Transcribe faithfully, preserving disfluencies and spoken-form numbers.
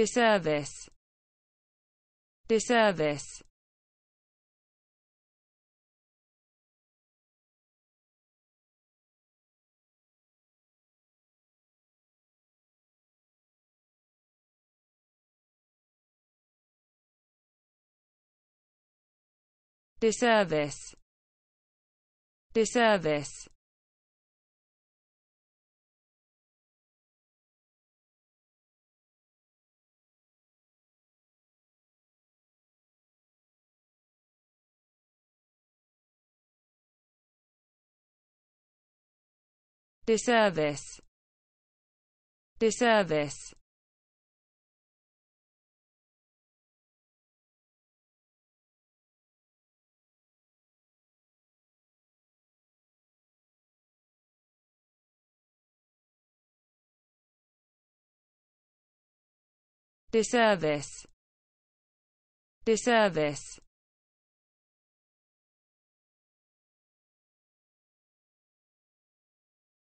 disservice, disservice, disservice, disservice, disservice, disservice, disservice, disservice,